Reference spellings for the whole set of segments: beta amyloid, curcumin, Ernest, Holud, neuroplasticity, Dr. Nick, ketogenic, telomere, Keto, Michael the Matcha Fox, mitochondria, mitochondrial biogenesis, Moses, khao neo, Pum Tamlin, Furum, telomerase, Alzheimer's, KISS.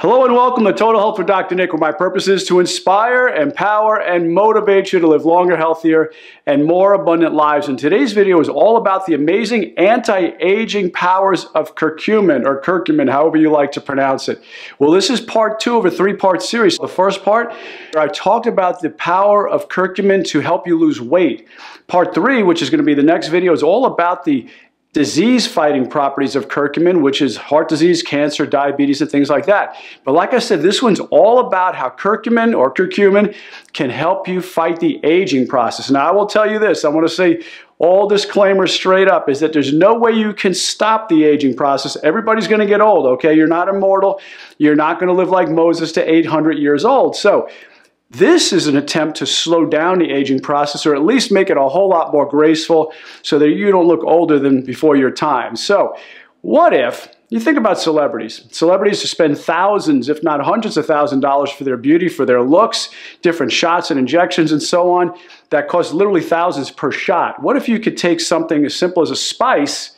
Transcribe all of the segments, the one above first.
Hello and welcome to Total Health with Dr. Nick, where my purpose is to inspire, empower, and motivate you to live longer, healthier, and more abundant lives. And today's video is all about the amazing anti-aging powers of curcumin, or curcumin, however you like to pronounce it. Well, this is part two of a three-part series. The first part, where I talked about the power of curcumin to help you lose weight. Part three, which is going to be the next video, is all about the disease-fighting properties of curcumin, which is heart disease, cancer, diabetes, and things like that. But like I said, this one's all about how curcumin or curcumin can help you fight the aging process. Now, I will tell you this. I want to say all disclaimer straight up is that there's no way you can stop the aging process. Everybody's going to get old, okay? You're not immortal. You're not going to live like Moses to 800 years old. So this is an attempt to slow down the aging process, or at least make it a whole lot more graceful so that you don't look older than before your time. So what if you think about celebrities? Celebrities who spend thousands, if not hundreds of thousands of dollars for their beauty, for their looks, different shots and injections and so on, that cost literally thousands per shot. What if you could take something as simple as a spice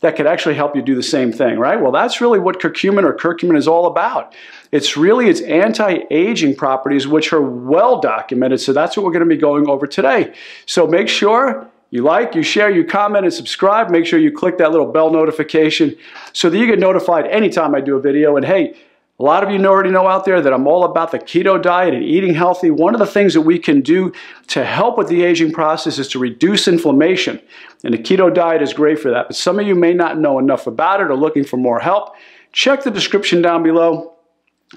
that could actually help you do the same thing, right? Well, that's really what curcumin or curcumin is all about. It's really its anti-aging properties, which are well documented, so that's what we're gonna be going over today. So make sure you like, you share, you comment, and subscribe. Make sure you click that little bell notification so that you get notified anytime I do a video. And hey, a lot of you already know out there that I'm all about the keto diet and eating healthy. One of the things that we can do to help with the aging process is to reduce inflammation. And the keto diet is great for that. But some of you may not know enough about it or looking for more help. Check the description down below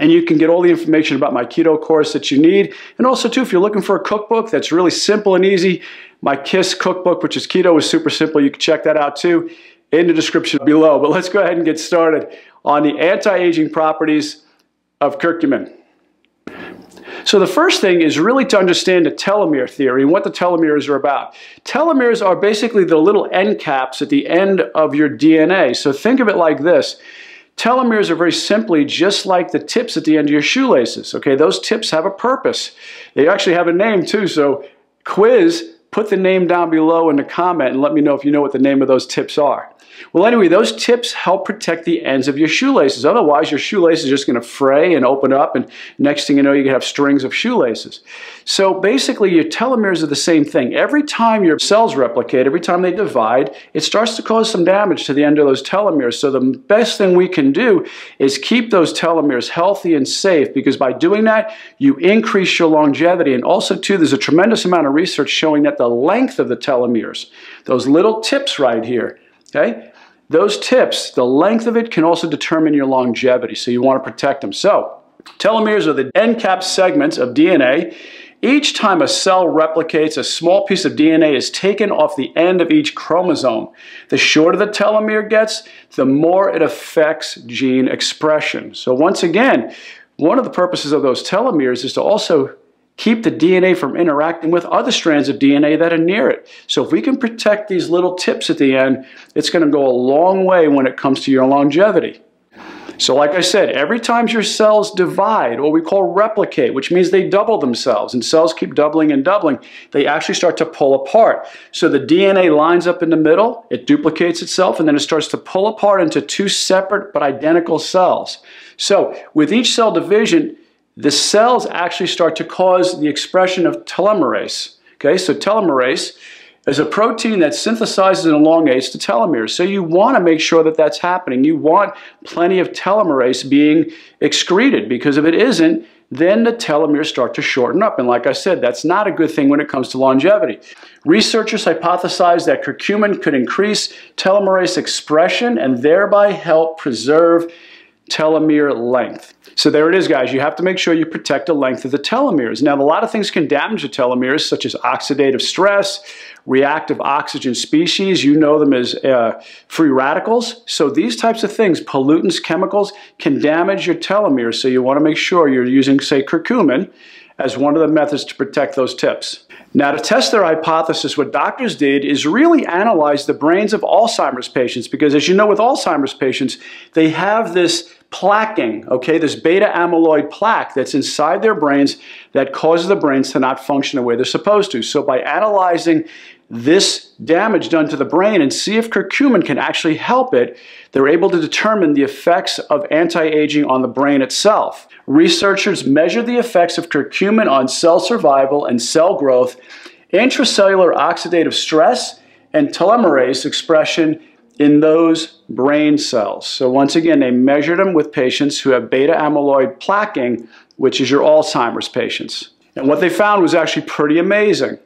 and you can get all the information about my keto course that you need. And also too, if you're looking for a cookbook that's really simple and easy, my KISS cookbook, which is keto, is super simple. You can check that out too in the description below. But let's go ahead and get started on the anti-aging properties of curcumin. So the first thing is really to understand the telomere theory and what the telomeres are about. Telomeres are basically the little end caps at the end of your DNA. So think of it like this. Telomeres are very simply just like the tips at the end of your shoelaces. Okay, those tips have a purpose. They actually have a name too, so quiz, put the name down below in the comment and let me know if you know what the name of those tips are. Well, anyway, those tips help protect the ends of your shoelaces. Otherwise, your shoelace is just going to fray and open up, and next thing you know, you have strings of shoelaces. So basically, your telomeres are the same thing. Every time your cells replicate, every time they divide, it starts to cause some damage to the end of those telomeres. So the best thing we can do is keep those telomeres healthy and safe, because by doing that, you increase your longevity. And also, too, there's a tremendous amount of research showing that the length of the telomeres, those little tips right here, okay? Those tips, the length of it can also determine your longevity, so you want to protect them. So telomeres are the end cap segments of DNA. Each time a cell replicates, a small piece of DNA is taken off the end of each chromosome. The shorter the telomere gets, the more it affects gene expression. So once again, one of the purposes of those telomeres is to also keep the DNA from interacting with other strands of DNA that are near it. So if we can protect these little tips at the end, it's going to go a long way when it comes to your longevity. So like I said, every time your cells divide, or we call replicate, which means they double themselves, and cells keep doubling and doubling, they actually start to pull apart. So the DNA lines up in the middle, it duplicates itself, and then it starts to pull apart into two separate but identical cells. So with each cell division, the cells actually start to cause the expression of telomerase. Okay, so telomerase is a protein that synthesizes and elongates the telomeres. So you want to make sure that that's happening. You want plenty of telomerase being excreted, because if it isn't, then the telomeres start to shorten up. And like I said, that's not a good thing when it comes to longevity. Researchers hypothesized that curcumin could increase telomerase expression and thereby help preserve telomere length. So there it is, guys. You have to make sure you protect the length of the telomeres. Now, a lot of things can damage the telomeres, such as oxidative stress, reactive oxygen species. You know them as free radicals. So these types of things, pollutants, chemicals, can damage your telomeres. So you want to make sure you're using, say, curcumin as one of the methods to protect those tips. Now, to test their hypothesis, what doctors did is really analyze the brains of Alzheimer's patients, because as you know, with Alzheimer's patients, they have this plaquing, okay, this beta amyloid plaque that's inside their brains that causes the brains to not function the way they're supposed to. So by analyzing this damage done to the brain and see if curcumin can actually help it, they're able to determine the effects of anti-aging on the brain itself. Researchers measure the effects of curcumin on cell survival and cell growth, intracellular oxidative stress, and telomerase expression in those brain cells. So once again, they measured them with patients who have beta amyloid plaquing, which is your Alzheimer's patients. And what they found was actually pretty amazing.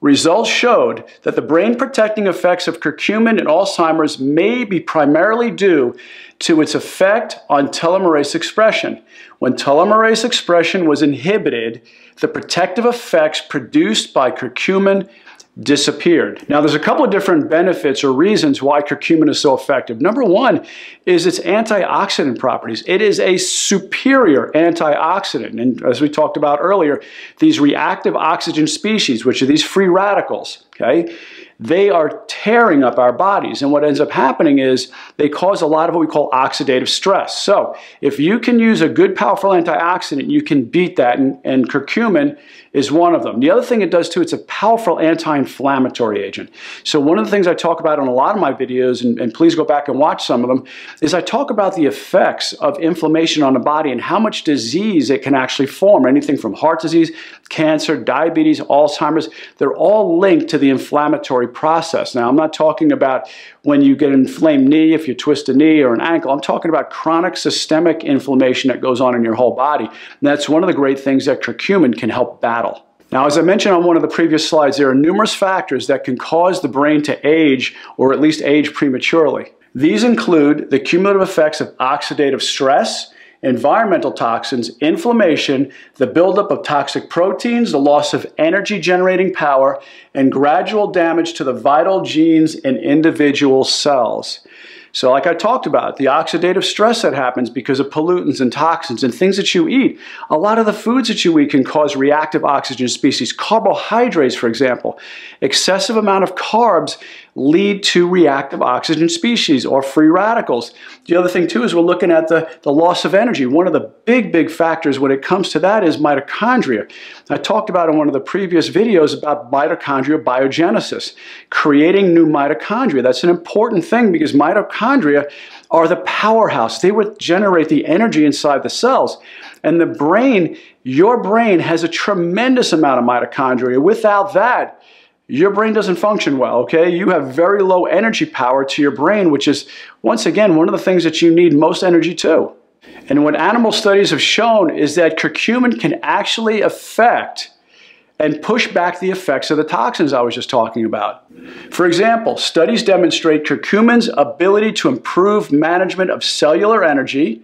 Results showed that the brain-protecting effects of curcumin in Alzheimer's may be primarily due to its effect on telomerase expression. When telomerase expression was inhibited, the protective effects produced by curcumin disappeared. Now, there's a couple of different benefits or reasons why curcumin is so effective. Number one is its antioxidant properties. It is a superior antioxidant. And as we talked about earlier, these reactive oxygen species, which are these free radicals, okay, they are tearing up our bodies. And what ends up happening is they cause a lot of what we call oxidative stress. So if you can use a good, powerful antioxidant, you can beat that. And curcumin is one of them. The other thing it does too, it's a powerful anti-inflammatory agent. So one of the things I talk about in a lot of my videos, and please go back and watch some of them, is I talk about the effects of inflammation on the body and how much disease it can actually form. Anything from heart disease, cancer, diabetes, Alzheimer's, they're all linked to the inflammatory process. Now, I'm not talking about when you get an inflamed knee, if you twist a knee or an ankle. I'm talking about chronic systemic inflammation that goes on in your whole body. And that's one of the great things that curcumin can help battle. Now, as I mentioned on one of the previous slides, there are numerous factors that can cause the brain to age, or at least age prematurely. These include the cumulative effects of oxidative stress, environmental toxins, inflammation, the buildup of toxic proteins, the loss of energy-generating power, and gradual damage to the vital genes in individual cells. So like I talked about, the oxidative stress that happens because of pollutants and toxins and things that you eat. A lot of the foods that you eat can cause reactive oxygen species. Carbohydrates, for example. Excessive amount of carbs lead to reactive oxygen species or free radicals. The other thing too is we're looking at the loss of energy. One of the big factors when it comes to that is mitochondria. I talked about in one of the previous videos about mitochondrial biogenesis, creating new mitochondria. That's an important thing because mitochondria are the powerhouse. They would generate the energy inside the cells. And the brain, your brain has a tremendous amount of mitochondria. Without that, your brain doesn't function well, okay? You have very low energy power to your brain, which is, once again, one of the things that you need most energy to. And what animal studies have shown is that curcumin can actually affect and push back the effects of the toxins I was just talking about. For example, studies demonstrate curcumin's ability to improve management of cellular energy.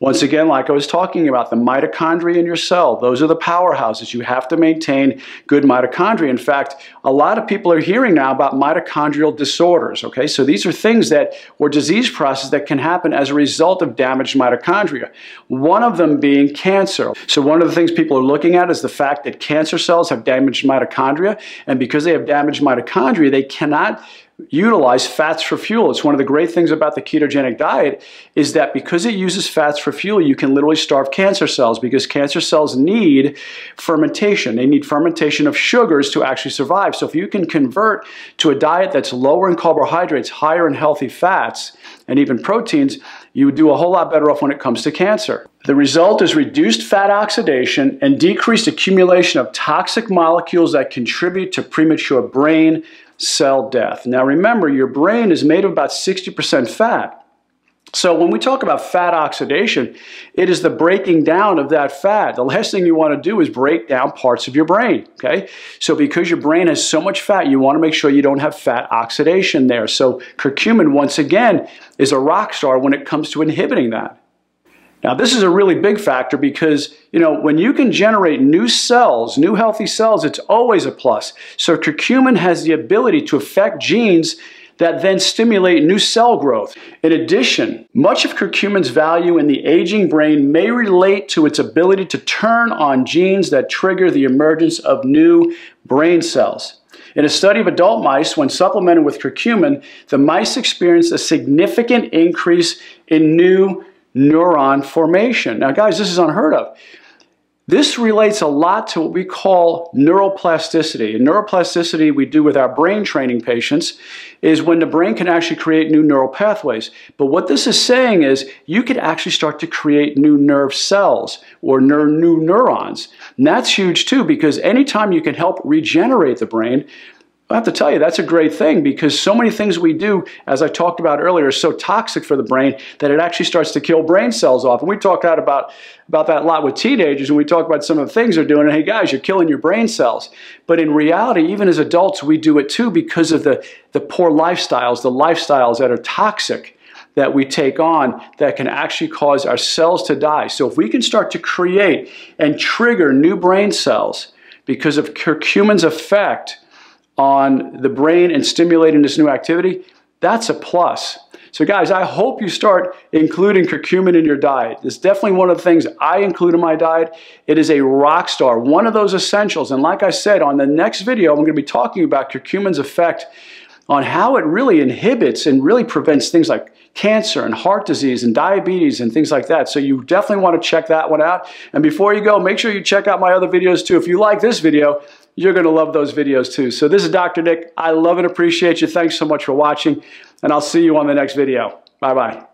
Once again, like I was talking about, the mitochondria in your cell, those are the powerhouses. You have to maintain good mitochondria. In fact, a lot of people are hearing now about mitochondrial disorders, okay? So these are things that, or disease processes that can happen as a result of damaged mitochondria. One of them being cancer. So one of the things people are looking at is the fact that cancer cells have damaged mitochondria, and because they have damaged mitochondria, they cannot utilize fats for fuel. It's one of the great things about the ketogenic diet is that because it uses fats for fuel, you can literally starve cancer cells because cancer cells need fermentation. They need fermentation of sugars to actually survive. So if you can convert to a diet that's lower in carbohydrates, higher in healthy fats, and even proteins, you would do a whole lot better off when it comes to cancer. The result is reduced fat oxidation and decreased accumulation of toxic molecules that contribute to premature brain cell death. Now remember, your brain is made of about 60% fat. So when we talk about fat oxidation, it is the breaking down of that fat. The last thing you want to do is break down parts of your brain, okay? So because your brain has so much fat, you want to make sure you don't have fat oxidation there. So curcumin, once again, is a rock star when it comes to inhibiting that. Now, this is a really big factor because, you know, when you can generate new cells, new healthy cells, it's always a plus. So curcumin has the ability to affect genes that then stimulate new cell growth. In addition, much of curcumin's value in the aging brain may relate to its ability to turn on genes that trigger the emergence of new brain cells. In a study of adult mice, when supplemented with curcumin, the mice experienced a significant increase in new neuron formation. Now, guys, this is unheard of. This relates a lot to what we call neuroplasticity. And neuroplasticity we do with our brain training patients is when the brain can actually create new neural pathways. But what this is saying is you could actually start to create new nerve cells or new neurons. And that's huge too, because anytime you can help regenerate the brain, I have to tell you, that's a great thing, because so many things we do, as I talked about earlier, are so toxic for the brain that it actually starts to kill brain cells off. And we talk out about that a lot with teenagers, and we talk about some of the things they're doing, and hey guys, you're killing your brain cells. But in reality, even as adults, we do it too because of the poor lifestyles, the lifestyles that are toxic that we take on that can actually cause our cells to die. So if we can start to create and trigger new brain cells because of curcumin's effect on the brain and stimulating this new activity, that's a plus. So guys, I hope you start including curcumin in your diet. It's definitely one of the things I include in my diet. It is a rock star, one of those essentials. And like I said, on the next video, I'm going to be talking about curcumin's effect on how it really inhibits and really prevents things like cancer and heart disease and diabetes and things like that. So you definitely want to check that one out. And before you go, make sure you check out my other videos too. If you like this video, you're going to love those videos too. So this is Dr. Nick. I love and appreciate you. Thanks so much for watching, and I'll see you on the next video. Bye-bye.